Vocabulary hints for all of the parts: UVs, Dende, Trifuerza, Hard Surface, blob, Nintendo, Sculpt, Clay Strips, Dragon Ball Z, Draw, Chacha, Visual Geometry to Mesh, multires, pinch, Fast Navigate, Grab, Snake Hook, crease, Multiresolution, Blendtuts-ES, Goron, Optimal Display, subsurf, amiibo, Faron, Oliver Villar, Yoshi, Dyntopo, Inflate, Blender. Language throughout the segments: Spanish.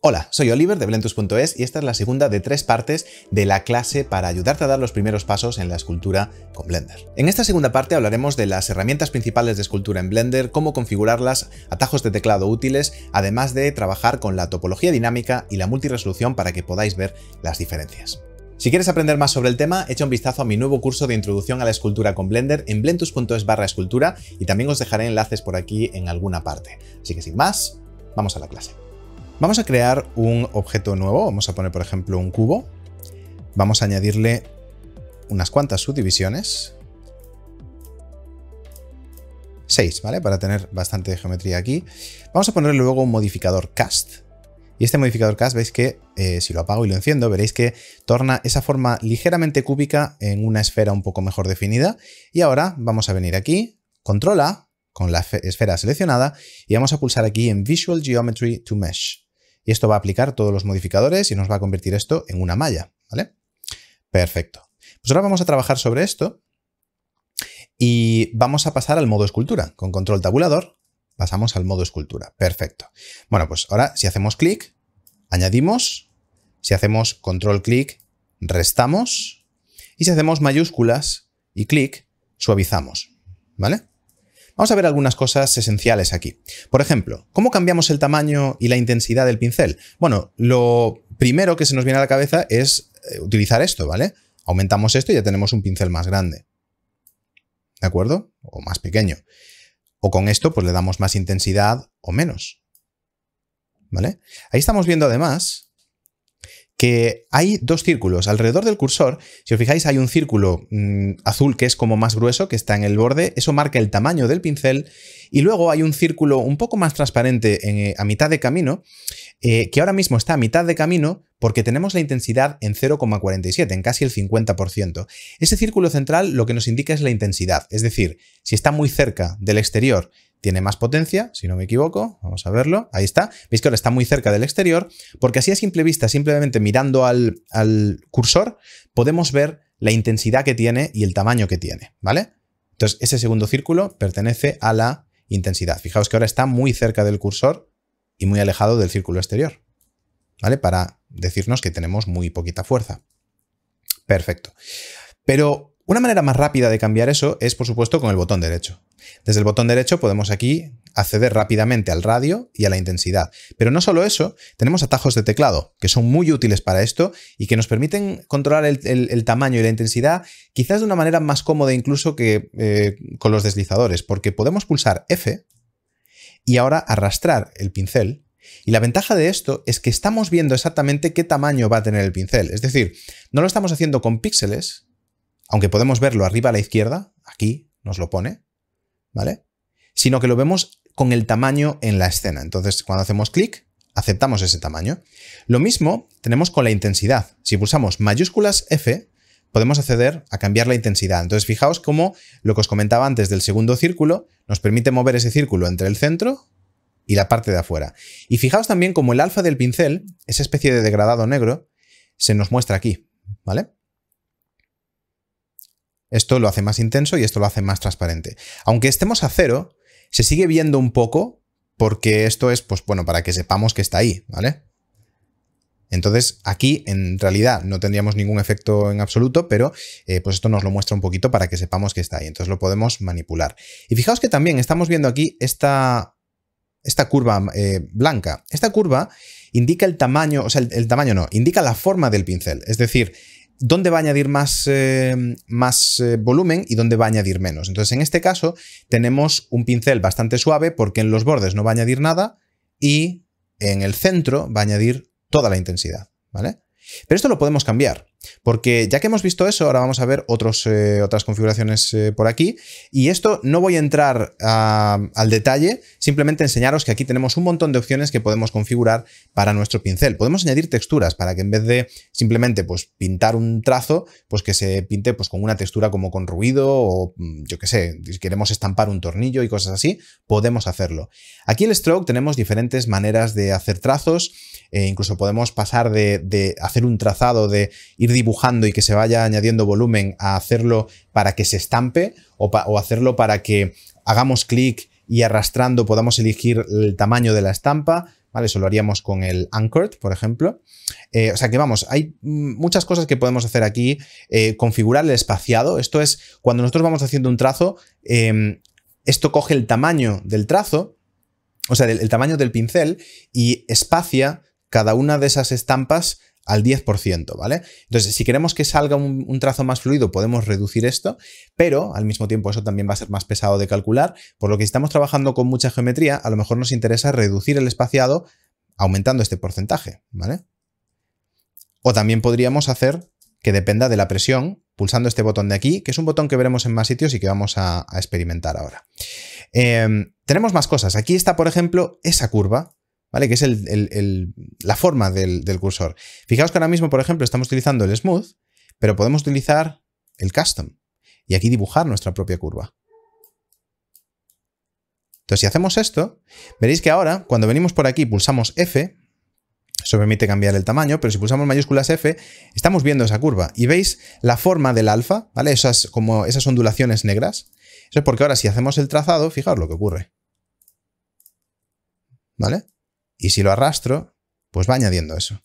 Hola, soy Oliver de blendtuts.es y esta es la segunda de tres partes de la clase para ayudarte a dar los primeros pasos en la escultura con Blender. En esta segunda parte hablaremos de las herramientas principales de escultura en Blender, cómo configurarlas, atajos de teclado útiles, además de trabajar con la topología dinámica y la multiresolución para que podáis ver las diferencias. Si quieres aprender más sobre el tema, echa un vistazo a mi nuevo curso de introducción a la escultura con Blender en blendtuts.es/escultura y también os dejaré enlaces por aquí en alguna parte. Así que sin más, vamos a la clase. Vamos a crear un objeto nuevo, vamos a poner por ejemplo un cubo, vamos a añadirle unas cuantas subdivisiones, 6, ¿vale? Para tener bastante geometría aquí. Vamos a ponerle luego un modificador cast. Y este modificador cast, veis que si lo apago y lo enciendo, veréis que torna esa forma ligeramente cúbica en una esfera un poco mejor definida. Y ahora vamos a venir aquí, control A, con la esfera seleccionada, y vamos a pulsar aquí en Visual Geometry to Mesh. Y esto va a aplicar todos los modificadores y nos va a convertir esto en una malla, ¿vale? Perfecto. Pues ahora vamos a trabajar sobre esto y vamos a pasar al modo escultura. Con control tabulador pasamos al modo escultura. Perfecto. Bueno, pues ahora si hacemos clic, añadimos. Si hacemos control clic, restamos. Y si hacemos mayúsculas y clic, suavizamos, ¿vale? Vamos a ver algunas cosas esenciales aquí. Por ejemplo, ¿cómo cambiamos el tamaño y la intensidad del pincel? Bueno, lo primero que se nos viene a la cabeza es utilizar esto, ¿vale? Aumentamos esto y ya tenemos un pincel más grande, ¿de acuerdo? O más pequeño. O con esto, pues le damos más intensidad o menos, ¿vale? Ahí estamos viendo además que hay dos círculos. Alrededor del cursor, si os fijáis, hay un círculo azul que es como más grueso, que está en el borde. Eso marca el tamaño del pincel. Y luego hay un círculo un poco más transparente a mitad de camino, que ahora mismo está a mitad de camino porque tenemos la intensidad en 0,47, en casi el 50%. Ese círculo central lo que nos indica es la intensidad. Es decir, si está muy cerca del exterior, tiene más potencia, si no me equivoco. Vamos a verlo. Ahí está. Veis que ahora está muy cerca del exterior, porque así a simple vista, simplemente mirando al cursor, podemos ver la intensidad que tiene y el tamaño que tiene, ¿vale? Entonces, ese segundo círculo pertenece a la intensidad. Fijaos que ahora está muy cerca del cursor y muy alejado del círculo exterior, ¿vale? Para decirnos que tenemos muy poquita fuerza. Perfecto. Pero una manera más rápida de cambiar eso es, por supuesto, con el botón derecho. Desde el botón derecho podemos aquí acceder rápidamente al radio y a la intensidad. Pero no solo eso, tenemos atajos de teclado, que son muy útiles para esto y que nos permiten controlar el tamaño y la intensidad, quizás de una manera más cómoda incluso que con los deslizadores, porque podemos pulsar F y ahora arrastrar el pincel. Y la ventaja de esto es que estamos viendo exactamente qué tamaño va a tener el pincel. Es decir, no lo estamos haciendo con píxeles, aunque podemos verlo arriba a la izquierda, aquí nos lo pone, ¿vale? Sino que lo vemos con el tamaño en la escena. Entonces, cuando hacemos clic, aceptamos ese tamaño. Lo mismo tenemos con la intensidad. Si pulsamos mayúsculas F, podemos acceder a cambiar la intensidad. Entonces, fijaos cómo lo que os comentaba antes del segundo círculo nos permite mover ese círculo entre el centro y la parte de afuera. Y fijaos también cómo el alfa del pincel, esa especie de degradado negro, se nos muestra aquí, ¿vale? Esto lo hace más intenso y esto lo hace más transparente. Aunque estemos a cero, se sigue viendo un poco porque esto es, pues bueno, para que sepamos que está ahí, ¿vale? Entonces aquí en realidad no tendríamos ningún efecto en absoluto, pero pues esto nos lo muestra un poquito para que sepamos que está ahí. Entonces lo podemos manipular. Y fijaos que también estamos viendo aquí esta curva blanca. Esta curva indica el tamaño, o sea, el tamaño no, indica la forma del pincel. Es decir, dónde va a añadir más volumen y dónde va a añadir menos. Entonces, en este caso, tenemos un pincel bastante suave porque en los bordes no va a añadir nada y en el centro va a añadir toda la intensidad, ¿vale? Pero esto lo podemos cambiar, porque ya que hemos visto eso, ahora vamos a ver otras configuraciones por aquí. Y esto no voy a entrar al detalle, simplemente enseñaros que aquí tenemos un montón de opciones que podemos configurar para nuestro pincel. Podemos añadir texturas para que en vez de simplemente pues, pintar un trazo, pues que se pinte pues, con una textura como con ruido o yo qué sé, si queremos estampar un tornillo y cosas así, podemos hacerlo. Aquí en el stroke tenemos diferentes maneras de hacer trazos. Incluso podemos pasar de hacer un trazado, de ir dibujando y que se vaya añadiendo volumen, a hacerlo para que se estampe o hacerlo para que hagamos clic y arrastrando podamos elegir el tamaño de la estampa. ¿vale? Eso lo haríamos con el Anchored, por ejemplo. O sea que vamos, hay muchas cosas que podemos hacer aquí. Configurar el espaciado. Esto es, cuando nosotros vamos haciendo un trazo, esto coge el tamaño del trazo, o sea, el tamaño del pincel, y espacia cada una de esas estampas al 10%, ¿vale? Entonces, si queremos que salga un trazo más fluido, podemos reducir esto, pero al mismo tiempo eso también va a ser más pesado de calcular, por lo que si estamos trabajando con mucha geometría, a lo mejor nos interesa reducir el espaciado aumentando este porcentaje, ¿vale? O también podríamos hacer que dependa de la presión, pulsando este botón de aquí, que es un botón que veremos en más sitios y que vamos a experimentar ahora. Tenemos más cosas. Aquí está, por ejemplo, esa curva, ¿vale? Que es la forma del cursor. Fijaos que ahora mismo, por ejemplo, estamos utilizando el Smooth, pero podemos utilizar el Custom y aquí dibujar nuestra propia curva. Entonces, si hacemos esto, veréis que ahora, cuando venimos por aquí, pulsamos F, eso permite cambiar el tamaño, pero si pulsamos mayúsculas F, estamos viendo esa curva. Y veis la forma del alfa, ¿vale? Esas ondulaciones negras. Eso es porque ahora, si hacemos el trazado, fijaos lo que ocurre, ¿vale? Y si lo arrastro, pues va añadiendo eso.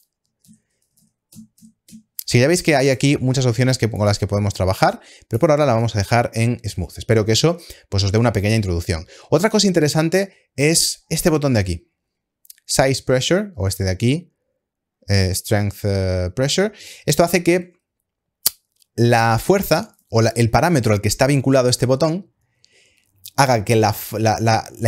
Sí, ya veis que hay aquí muchas opciones con las que podemos trabajar, pero por ahora la vamos a dejar en Smooth. Espero que eso pues, os dé una pequeña introducción. Otra cosa interesante es este botón de aquí, Size Pressure, o este de aquí, Strength Pressure. Esto hace que la fuerza o el parámetro al que está vinculado este botón haga que la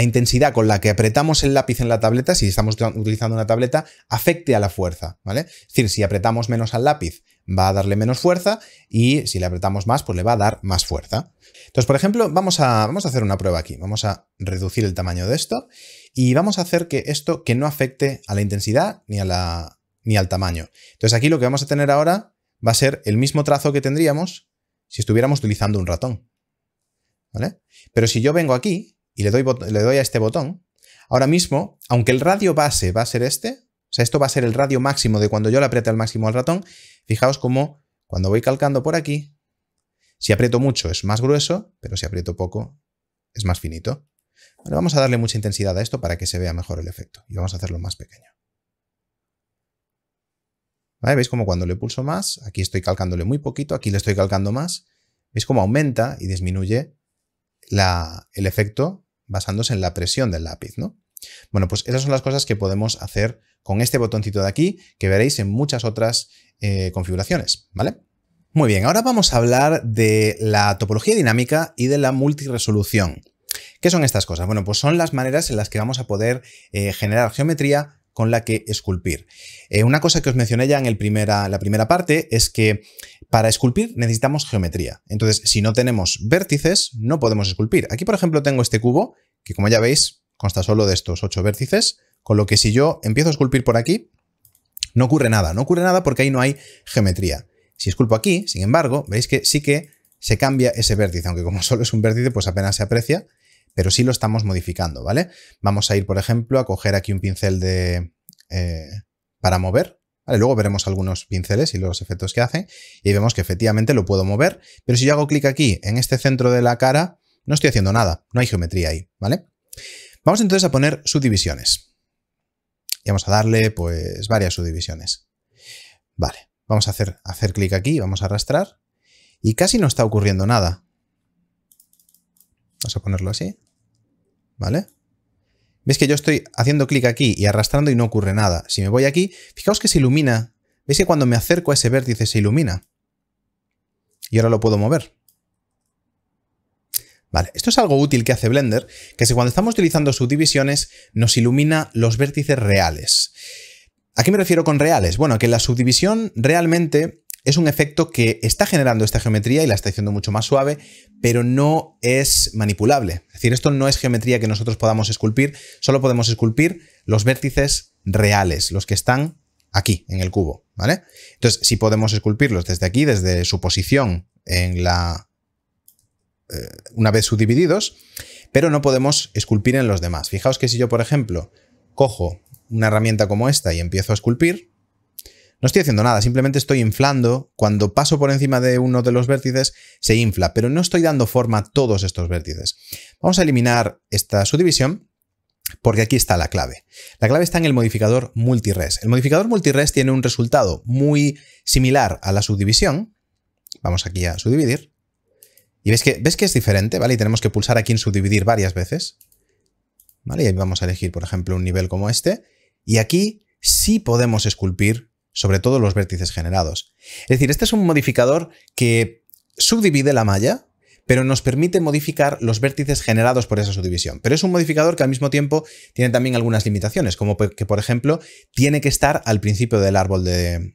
intensidad con la que apretamos el lápiz en la tableta, si estamos utilizando una tableta, afecte a la fuerza, ¿vale? Es decir, si apretamos menos al lápiz, va a darle menos fuerza, y si le apretamos más, pues le va a dar más fuerza. Entonces, por ejemplo, vamos a hacer una prueba aquí. Vamos a reducir el tamaño de esto y vamos a hacer que esto que no afecte a la intensidad ni al tamaño. Entonces, aquí lo que vamos a tener ahora va a ser el mismo trazo que tendríamos si estuviéramos utilizando un ratón, ¿vale? Pero si yo vengo aquí y le doy a este botón, ahora mismo, aunque el radio base va a ser este, o sea, esto va a ser el radio máximo de cuando yo le apriete al máximo al ratón, fijaos cómo cuando voy calcando por aquí, si aprieto mucho es más grueso, pero si aprieto poco es más finito. Bueno, vamos a darle mucha intensidad a esto para que se vea mejor el efecto y vamos a hacerlo más pequeño. ¿Vale? ¿Veis cómo cuando le pulso más? Aquí estoy calcándole muy poquito, aquí le estoy calcando más. ¿Veis cómo aumenta y disminuye el efecto basándose en la presión del lápiz, ¿no? Bueno, pues esas son las cosas que podemos hacer con este botoncito de aquí, que veréis en muchas otras configuraciones, ¿vale? Muy bien, ahora vamos a hablar de la topología dinámica y de la multiresolución. ¿Qué son estas cosas? Bueno, pues son las maneras en las que vamos a poder generar geometría con la que esculpir. Una cosa que os mencioné ya en la primera parte es que para esculpir necesitamos geometría. Entonces, si no tenemos vértices, no podemos esculpir. Aquí, por ejemplo, tengo este cubo, que como ya veis, consta solo de estos 8 vértices, con lo que si yo empiezo a esculpir por aquí, no ocurre nada porque ahí no hay geometría. Si esculpo aquí, sin embargo, veis que sí que se cambia ese vértice, aunque como solo es un vértice, pues apenas se aprecia, pero sí lo estamos modificando, ¿vale? Vamos a ir, por ejemplo, a coger aquí un pincel para mover, ¿vale? Luego veremos algunos pinceles y los efectos que hacen, y vemos que efectivamente lo puedo mover, pero si yo hago clic aquí, en este centro de la cara, no estoy haciendo nada, no hay geometría ahí, ¿vale? Vamos entonces a poner subdivisiones. Y vamos a darle, pues, varias subdivisiones. Vale, vamos a hacer clic aquí, vamos a arrastrar, y casi no está ocurriendo nada. Vamos a ponerlo así, ¿vale? ¿Veis que yo estoy haciendo clic aquí y arrastrando y no ocurre nada? Si me voy aquí, fijaos que se ilumina. ¿Veis que cuando me acerco a ese vértice se ilumina? Y ahora lo puedo mover. Vale, esto es algo útil que hace Blender, que cuando estamos utilizando subdivisiones nos ilumina los vértices reales. ¿A qué me refiero con reales? Bueno, que la subdivisión realmente es un efecto que está generando esta geometría y la está haciendo mucho más suave, pero no es manipulable. Es decir, esto no es geometría que nosotros podamos esculpir, solo podemos esculpir los vértices reales, los que están aquí, en el cubo, ¿vale? Entonces, sí podemos esculpirlos desde aquí, desde su posición una vez subdivididos, pero no podemos esculpir en los demás. Fijaos que si yo, por ejemplo, cojo una herramienta como esta y empiezo a esculpir, no estoy haciendo nada, simplemente estoy inflando. Cuando paso por encima de uno de los vértices, se infla, pero no estoy dando forma a todos estos vértices. Vamos a eliminar esta subdivisión Porque aquí está la clave. La clave está en el modificador Multires. El modificador Multires tiene un resultado muy similar a la subdivisión. Vamos aquí a subdividir. Y ves que es diferente, ¿vale? Y tenemos que pulsar aquí en subdividir varias veces. ¿Vale? Y ahí vamos a elegir, por ejemplo, un nivel como este. Y aquí sí podemos esculpir sobre todo los vértices generados. Es decir, este es un modificador que subdivide la malla, pero nos permite modificar los vértices generados por esa subdivisión. Pero es un modificador que al mismo tiempo tiene también algunas limitaciones, como que, por ejemplo, tiene que estar al principio del árbol de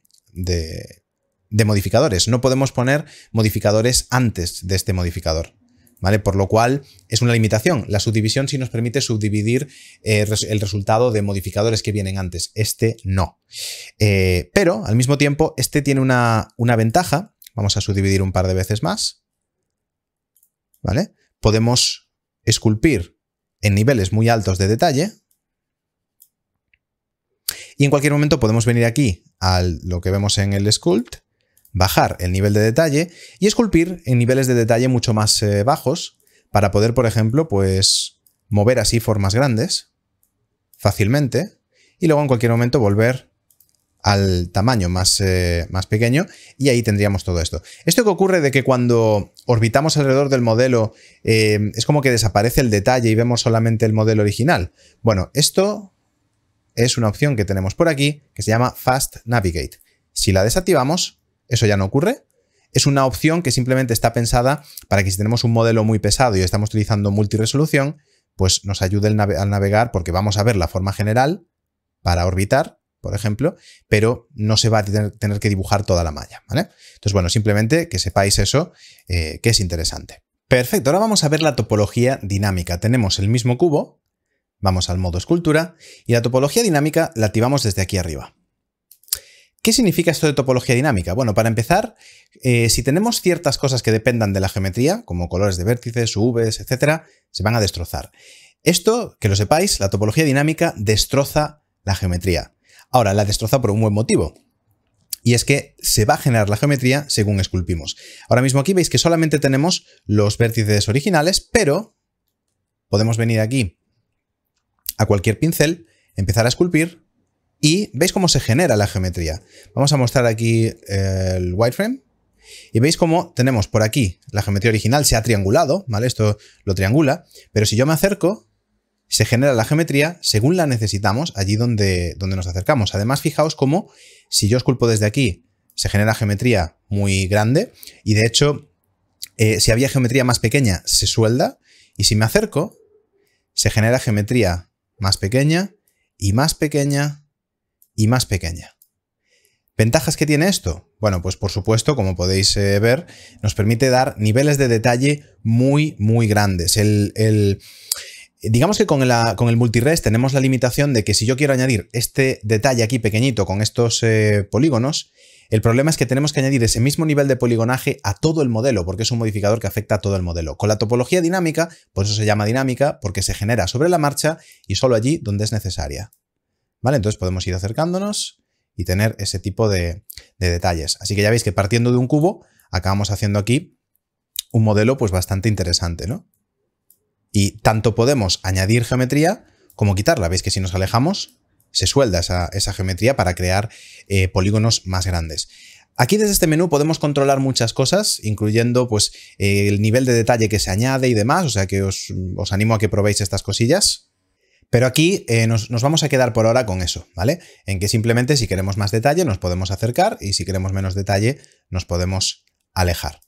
modificadores. No podemos poner modificadores antes de este modificador, ¿vale? Por lo cual es una limitación. La subdivisión sí nos permite subdividir el resultado de modificadores que vienen antes. Este no. Pero al mismo tiempo este tiene una ventaja. Vamos a subdividir un par de veces más. ¿Vale? Podemos esculpir en niveles muy altos de detalle y en cualquier momento podemos venir aquí a lo que vemos en el Sculpt, bajar el nivel de detalle y esculpir en niveles de detalle mucho más bajos para poder, por ejemplo, pues mover así formas grandes fácilmente y luego en cualquier momento volver al tamaño más pequeño y ahí tendríamos todo esto. Esto que ocurre de que cuando orbitamos alrededor del modelo es como que desaparece el detalle y vemos solamente el modelo original. Bueno, esto es una opción que tenemos por aquí que se llama Fast Navigate. Si la desactivamos, eso ya no ocurre. Es una opción que simplemente está pensada para que si tenemos un modelo muy pesado y estamos utilizando multiresolución, pues nos ayude al navegar porque vamos a ver la forma general para orbitar, por ejemplo, pero no se va a tener que dibujar toda la malla, ¿vale? Entonces, bueno, simplemente que sepáis eso, que es interesante. Perfecto, ahora vamos a ver la topología dinámica. Tenemos el mismo cubo, vamos al modo escultura, y la topología dinámica la activamos desde aquí arriba. ¿Qué significa esto de topología dinámica? Bueno, para empezar, si tenemos ciertas cosas que dependan de la geometría, como colores de vértices, UVs, etcétera, se van a destrozar. Esto, que lo sepáis, la topología dinámica destroza la geometría. Ahora, la destroza por un buen motivo, y es que se va a generar la geometría según esculpimos. Ahora mismo aquí veis que solamente tenemos los vértices originales, pero podemos venir aquí a cualquier pincel, empezar a esculpir, y veis cómo se genera la geometría. Vamos a mostrar aquí el wireframe, y veis cómo tenemos por aquí la geometría original, se ha triangulado, ¿vale? Esto lo triangula, pero si yo me acerco, se genera la geometría según la necesitamos allí donde nos acercamos. Además, fijaos cómo si yo esculpo desde aquí, se genera geometría muy grande y de hecho, si había geometría más pequeña, se suelda y si me acerco, se genera geometría más pequeña y más pequeña y más pequeña. ¿Ventajas que tiene esto? Bueno, pues por supuesto, como podéis ver, nos permite dar niveles de detalle muy, muy grandes. Digamos que con el multires tenemos la limitación de que si yo quiero añadir este detalle aquí pequeñito con estos polígonos, el problema es que tenemos que añadir ese mismo nivel de poligonaje a todo el modelo, porque es un modificador que afecta a todo el modelo. Con la topología dinámica, por eso se llama dinámica, porque se genera sobre la marcha y solo allí donde es necesaria. ¿Vale? Entonces podemos ir acercándonos y tener ese tipo de detalles. Así que ya veis que partiendo de un cubo, acabamos haciendo aquí un modelo pues bastante interesante, ¿no? Y tanto podemos añadir geometría como quitarla. Veis que si nos alejamos se suelda esa geometría para crear polígonos más grandes. Aquí desde este menú podemos controlar muchas cosas, incluyendo pues, el nivel de detalle que se añade y demás. O sea que os animo a que probéis estas cosillas. Pero aquí nos vamos a quedar por ahora con eso, ¿vale? En que simplemente si queremos más detalle nos podemos acercar y si queremos menos detalle nos podemos alejar.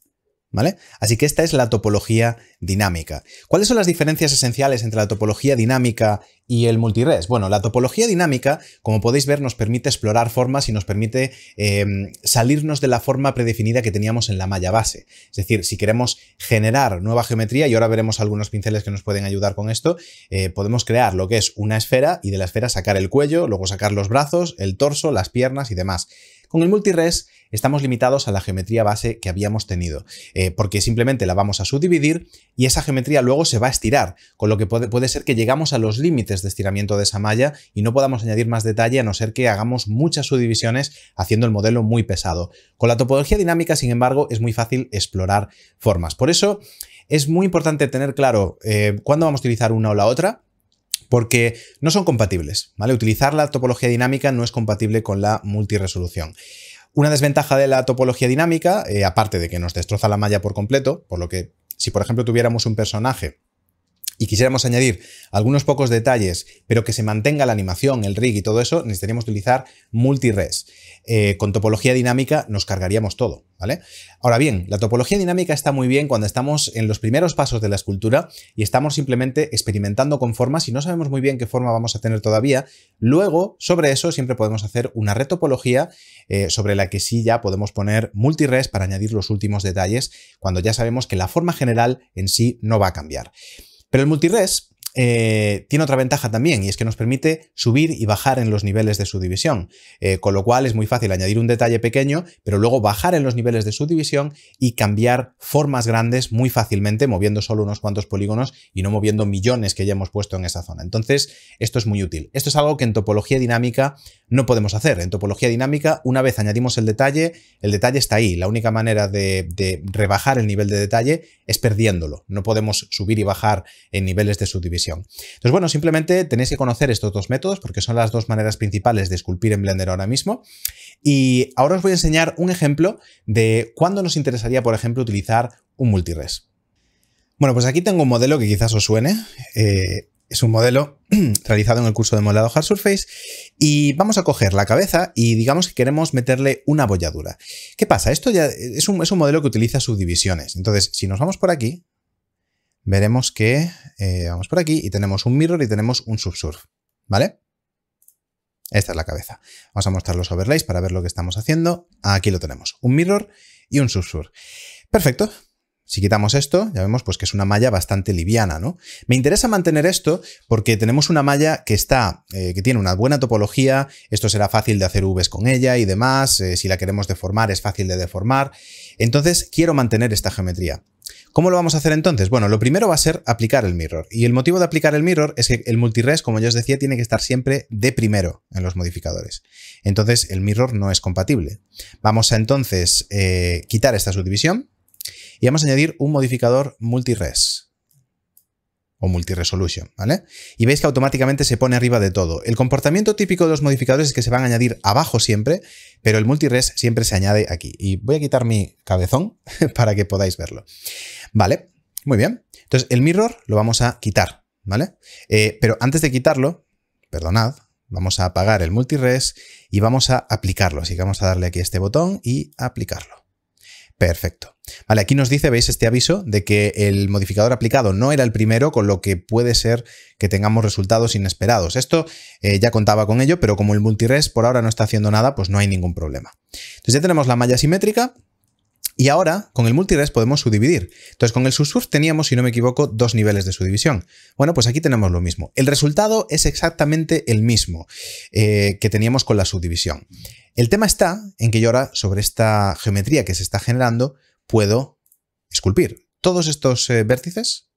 ¿Vale? Así que esta es la topología dinámica. ¿Cuáles son las diferencias esenciales entre la topología dinámica y el multires? Bueno, la topología dinámica, como podéis ver, nos permite explorar formas y nos permite salirnos de la forma predefinida que teníamos en la malla base. Es decir, si queremos generar nueva geometría, y ahora veremos algunos pinceles que nos pueden ayudar con esto, podemos crear lo que es una esfera y de la esfera sacar el cuello, luego sacar los brazos, el torso, las piernas y demás. Con el multires estamos limitados a la geometría base que habíamos tenido, porque simplemente la vamos a subdividir y esa geometría luego se va a estirar, con lo que puede ser que llegamos a los límites de estiramiento de esa malla y no podamos añadir más detalle a no ser que hagamos muchas subdivisiones haciendo el modelo muy pesado. Con la topología dinámica, sin embargo, es muy fácil explorar formas. Por eso es muy importante tener claro cuándo vamos a utilizar una o la otra, porque no son compatibles, ¿vale? Utilizar la topología dinámica no es compatible con la multiresolución. Una desventaja de la topología dinámica, aparte de que nos destroza la malla por completo, por lo que si por ejemplo tuviéramos un personaje y quisiéramos añadir algunos pocos detalles, pero que se mantenga la animación, el rig y todo eso, necesitaríamos utilizar multires. Con topología dinámica nos cargaríamos todo, ¿vale? Ahora bien, la topología dinámica está muy bien cuando estamos en los primeros pasos de la escultura y estamos simplemente experimentando con formas y no sabemos muy bien qué forma vamos a tener todavía. Luego, sobre eso, siempre podemos hacer una retopología sobre la que sí ya podemos poner multires para añadir los últimos detalles cuando ya sabemos que la forma general en sí no va a cambiar. Pero el multires tiene otra ventaja también, y es que nos permite subir y bajar en los niveles de subdivisión, con lo cual es muy fácil añadir un detalle pequeño, pero luego bajar en los niveles de subdivisión y cambiar formas grandes muy fácilmente, moviendo solo unos cuantos polígonos y no moviendo millones que ya hemos puesto en esa zona. Entonces, esto es muy útil. Esto es algo que en topología dinámica no podemos hacer. En topología dinámica, una vez añadimos el detalle está ahí. La única manera de rebajar el nivel de detalle es perdiéndolo. No podemos subir y bajar en niveles de subdivisión. Entonces, bueno, simplemente tenéis que conocer estos dos métodos porque son las dos maneras principales de esculpir en Blender ahora mismo. Y ahora os voy a enseñar un ejemplo de cuándo nos interesaría, por ejemplo, utilizar un multires. Bueno, pues aquí tengo un modelo que quizás os suene. Es un modelo realizado en el curso de modelado Hard Surface y vamos a coger la cabeza y digamos que queremos meterle una abolladura. ¿Qué pasa? Esto ya es un modelo que utiliza subdivisiones. Entonces, si nos vamos por aquí, veremos que vamos por aquí y tenemos un mirror y tenemos un subsurf, ¿vale? Esta es la cabeza. Vamos a mostrar los overlays para ver lo que estamos haciendo. Aquí lo tenemos, un mirror y un subsurf. Perfecto. Si quitamos esto, ya vemos pues que es una malla bastante liviana, ¿no? Me interesa mantener esto porque tenemos una malla que está, que tiene una buena topología, esto será fácil de hacer Vs con ella y demás, si la queremos deformar es fácil de deformar, entonces quiero mantener esta geometría. ¿Cómo lo vamos a hacer entonces? Bueno, lo primero va a ser aplicar el mirror. Y el motivo de aplicar el mirror es que el multires, como ya os decía, tiene que estar siempre de primero en los modificadores. Entonces el mirror no es compatible. Vamos a entonces quitar esta subdivisión. Y vamos a añadir un modificador multires o multiresolution, ¿vale? Y veis que automáticamente se pone arriba de todo. El comportamiento típico de los modificadores es que se van a añadir abajo siempre, pero el multires siempre se añade aquí. Y voy a quitar mi cabezón para que podáis verlo. Vale, muy bien. Entonces el mirror lo vamos a quitar, ¿vale? Pero antes de quitarlo, perdonad, vamos a apagar el multires y vamos a aplicarlo. Así que vamos a darle aquí a este botón y aplicarlo. Perfecto. Vale, aquí nos dice, veis este aviso de que el modificador aplicado no era el primero, con lo que puede ser que tengamos resultados inesperados. Esto ya contaba con ello, pero como el multires por ahora no está haciendo nada, pues no hay ningún problema. Entonces ya tenemos la malla simétrica y ahora con el multires podemos subdividir. Entonces con el subsurf teníamos, si no me equivoco, dos niveles de subdivisión. Bueno, pues aquí tenemos lo mismo. El resultado es exactamente el mismo que teníamos con la subdivisión. El tema está en que yo ahora, sobre esta geometría que se está generando, puedo esculpir. Todos estos vértices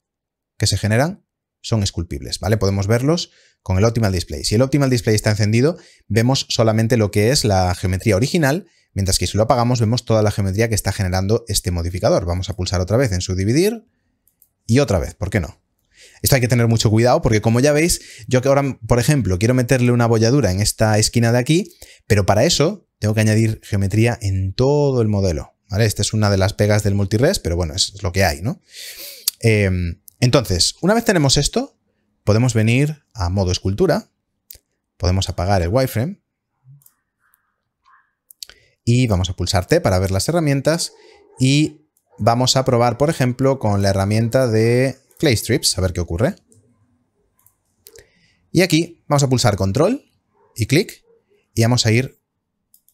que se generan son esculpibles, ¿vale? Podemos verlos con el Optimal Display. Si el Optimal Display está encendido, vemos solamente lo que es la geometría original, mientras que si lo apagamos, vemos toda la geometría que está generando este modificador. Vamos a pulsar otra vez en subdividir y otra vez, ¿por qué no? Esto hay que tener mucho cuidado porque, como ya veis, yo que ahora, por ejemplo, quiero meterle una abolladura en esta esquina de aquí, pero para eso tengo que añadir geometría en todo el modelo, ¿vale? Esta es una de las pegas del multires, pero bueno, es lo que hay, ¿no? Entonces, una vez tenemos esto, podemos venir a modo escultura, podemos apagar el wireframe y vamos a pulsar T para ver las herramientas y vamos a probar, por ejemplo, con la herramienta de Clay Strips, a ver qué ocurre. Y aquí vamos a pulsar control y clic y vamos a ir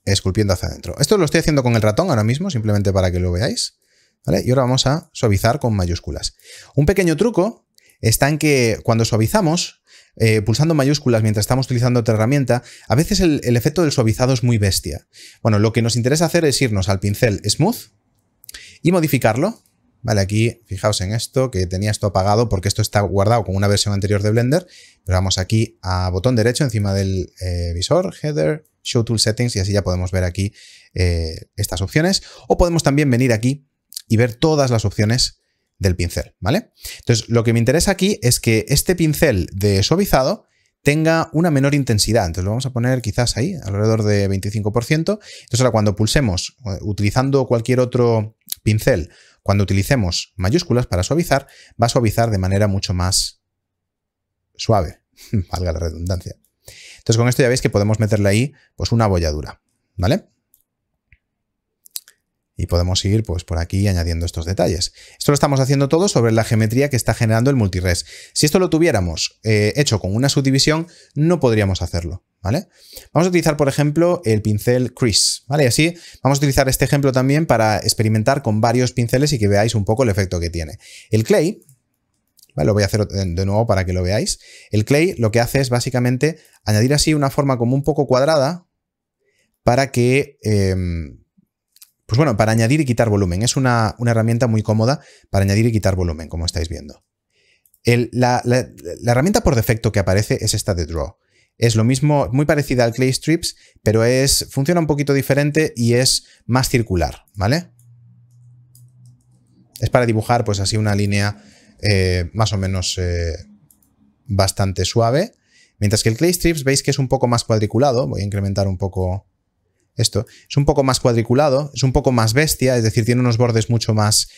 esculpiendo hacia adentro. Esto lo estoy haciendo con el ratón ahora mismo, simplemente para que lo veáis, ¿vale? Y ahora vamos a suavizar con mayúsculas. Un pequeño truco está en que cuando suavizamos, pulsando mayúsculas mientras estamos utilizando otra herramienta, a veces el efecto del suavizado es muy bestia. Bueno, lo que nos interesa hacer es irnos al pincel Smooth y modificarlo. Vale, aquí fijaos en esto, que tenía esto apagado porque esto está guardado con una versión anterior de Blender, pero vamos aquí a botón derecho encima del visor, Header, Show Tool Settings, y así ya podemos ver aquí estas opciones. O podemos también venir aquí y ver todas las opciones del pincel, ¿vale? Entonces, lo que me interesa aquí es que este pincel de suavizado tenga una menor intensidad. Entonces lo vamos a poner quizás ahí, alrededor de 25%. Entonces ahora cuando pulsemos, utilizando cualquier otro pincel, cuando utilicemos mayúsculas para suavizar, va a suavizar de manera mucho más suave, valga la redundancia. Entonces con esto ya veis que podemos meterle ahí pues una abolladura, ¿vale? Y podemos ir pues por aquí añadiendo estos detalles. Esto lo estamos haciendo todo sobre la geometría que está generando el multires. Si esto lo tuviéramos hecho con una subdivisión, no podríamos hacerlo, ¿vale? Vamos a utilizar, por ejemplo, el pincel crease, ¿vale? Y así vamos a utilizar este ejemplo también para experimentar con varios pinceles y que veáis un poco el efecto que tiene. El clay, ¿vale? Lo voy a hacer de nuevo para que lo veáis. El clay lo que hace es básicamente añadir así una forma como un poco cuadrada para que... pues bueno, para añadir y quitar volumen. Es una herramienta muy cómoda para añadir y quitar volumen, como estáis viendo. La herramienta por defecto que aparece es esta de Draw. Es lo mismo, muy parecida al Clay Strips, pero funciona un poquito diferente y es más circular, ¿vale? Es para dibujar pues así una línea más o menos bastante suave. Mientras que el Clay Strips veis que es un poco más cuadriculado. Voy a incrementar un poco... Esto es un poco más cuadriculado, es un poco más bestia, es decir, tiene unos bordes mucho más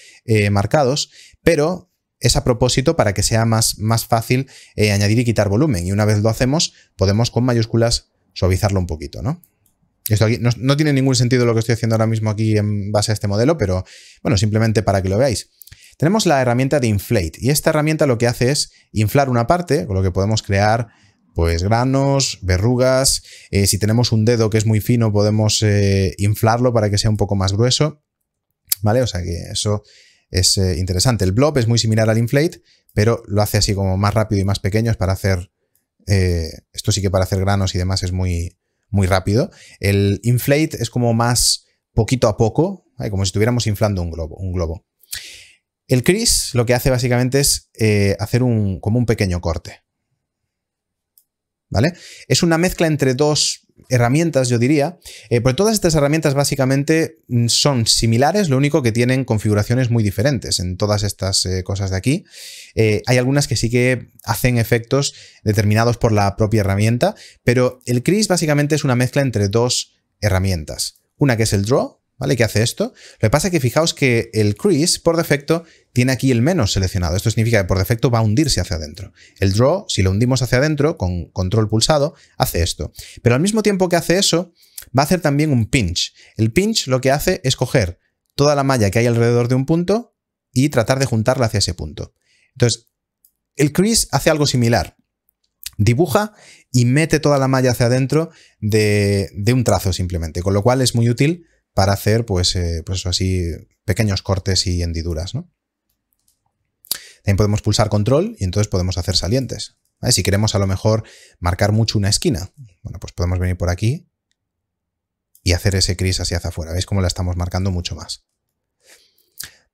marcados, pero es a propósito para que sea más fácil añadir y quitar volumen. Y una vez lo hacemos, podemos con mayúsculas suavizarlo un poquito, ¿no? Esto aquí no tiene ningún sentido lo que estoy haciendo ahora mismo aquí en base a este modelo, pero bueno, simplemente para que lo veáis. Tenemos la herramienta de Inflate, y esta herramienta lo que hace es inflar una parte, con lo que podemos crear... pues granos, verrugas, si tenemos un dedo que es muy fino podemos inflarlo para que sea un poco más grueso, ¿vale? O sea que eso es interesante. El blob es muy similar al inflate, pero lo hace así como más rápido y más pequeño. Es para hacer, esto sí que para hacer granos y demás es muy, muy rápido. El inflate es como más poquito a poco, ¿vale? Como si estuviéramos inflando un globo. El crease lo que hace básicamente es hacer como un pequeño corte, ¿vale? Es una mezcla entre dos herramientas, yo diría, porque todas estas herramientas básicamente son similares, lo único que tienen configuraciones muy diferentes en todas estas cosas de aquí. Hay algunas que sí que hacen efectos determinados por la propia herramienta, pero el crease básicamente es una mezcla entre dos herramientas. Una que es el draw, ¿vale? Que hace esto. Lo que pasa es que fijaos que el crease, por defecto, tiene aquí el menos seleccionado. Esto significa que por defecto va a hundirse hacia adentro. El draw, si lo hundimos hacia adentro, con control pulsado, hace esto. Pero al mismo tiempo que hace eso, va a hacer también un pinch. El pinch lo que hace es coger toda la malla que hay alrededor de un punto y tratar de juntarla hacia ese punto. Entonces, el crease hace algo similar. Dibuja y mete toda la malla hacia adentro de un trazo simplemente, con lo cual es muy útil para hacer, pues eso, así, pequeños cortes y hendiduras, ¿no? También podemos pulsar control y entonces podemos hacer salientes, ¿vale? Si queremos a lo mejor marcar mucho una esquina, bueno, pues podemos venir por aquí y hacer ese crease así hacia afuera. ¿Veis cómo la estamos marcando mucho más?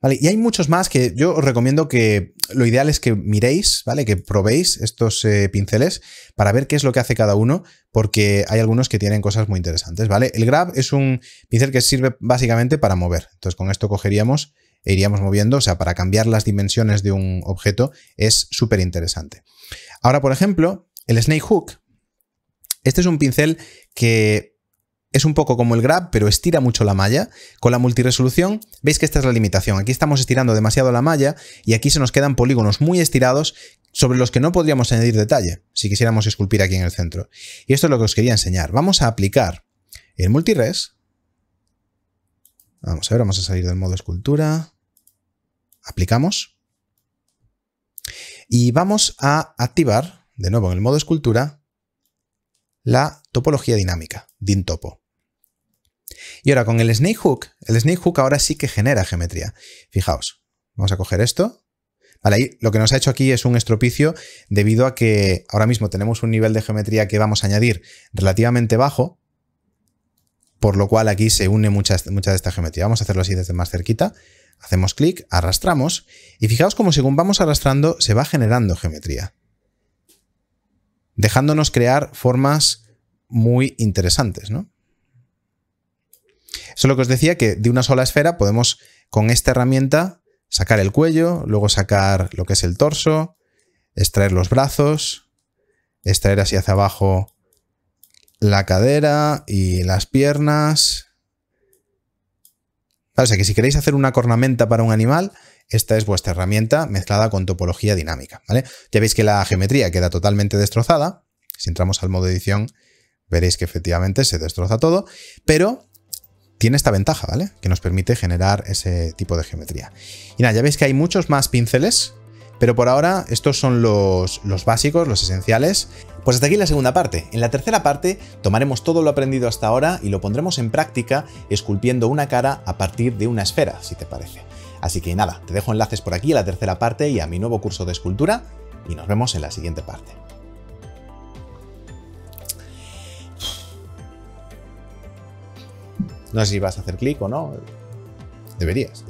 Vale, y hay muchos más que yo os recomiendo que lo ideal es que miréis, ¿vale? Que probéis estos pinceles para ver qué es lo que hace cada uno, porque hay algunos que tienen cosas muy interesantes, ¿vale? El Grab es un pincel que sirve básicamente para mover. Entonces con esto cogeríamos e iríamos moviendo, o sea, para cambiar las dimensiones de un objeto es súper interesante. Ahora, por ejemplo, el Snake Hook. Este es un pincel que... es un poco como el Grab, pero estira mucho la malla. Con la multiresolución, veis que esta es la limitación. Aquí estamos estirando demasiado la malla y aquí se nos quedan polígonos muy estirados sobre los que no podríamos añadir detalle si quisiéramos esculpir aquí en el centro. Y esto es lo que os quería enseñar. Vamos a aplicar el multires. Vamos a ver, vamos a salir del modo escultura. Aplicamos. Y vamos a activar, de nuevo en el modo escultura, la topología dinámica, Dyntopo. Y ahora con el Snake Hook ahora sí que genera geometría. Fijaos, vamos a coger esto. Vale, ahí lo que nos ha hecho aquí es un estropicio debido a que ahora mismo tenemos un nivel de geometría que vamos a añadir relativamente bajo, por lo cual aquí se une mucha de esta geometría. Vamos a hacerlo así desde más cerquita. Hacemos clic, arrastramos y fijaos como según vamos arrastrando se va generando geometría, dejándonos crear formas muy interesantes, ¿no? Eso es lo que os decía, que de una sola esfera podemos, con esta herramienta, sacar el cuello, luego sacar lo que es el torso, extraer los brazos, extraer así hacia abajo la cadera y las piernas. O sea que si queréis hacer una cornamenta para un animal, esta es vuestra herramienta mezclada con topología dinámica, ¿vale? Ya veis que la geometría queda totalmente destrozada. Si entramos al modo edición, veréis que efectivamente se destroza todo, pero tiene esta ventaja, ¿vale? Que nos permite generar ese tipo de geometría. Y nada, ya veis que hay muchos más pinceles, pero por ahora estos son los básicos, los esenciales. Pues hasta aquí la segunda parte. En la tercera parte tomaremos todo lo aprendido hasta ahora y lo pondremos en práctica esculpiendo una cara a partir de una esfera, si te parece. Así que nada, te dejo enlaces por aquí a la tercera parte y a mi nuevo curso de escultura y nos vemos en la siguiente parte. No sé si vas a hacer clic o no. Deberías.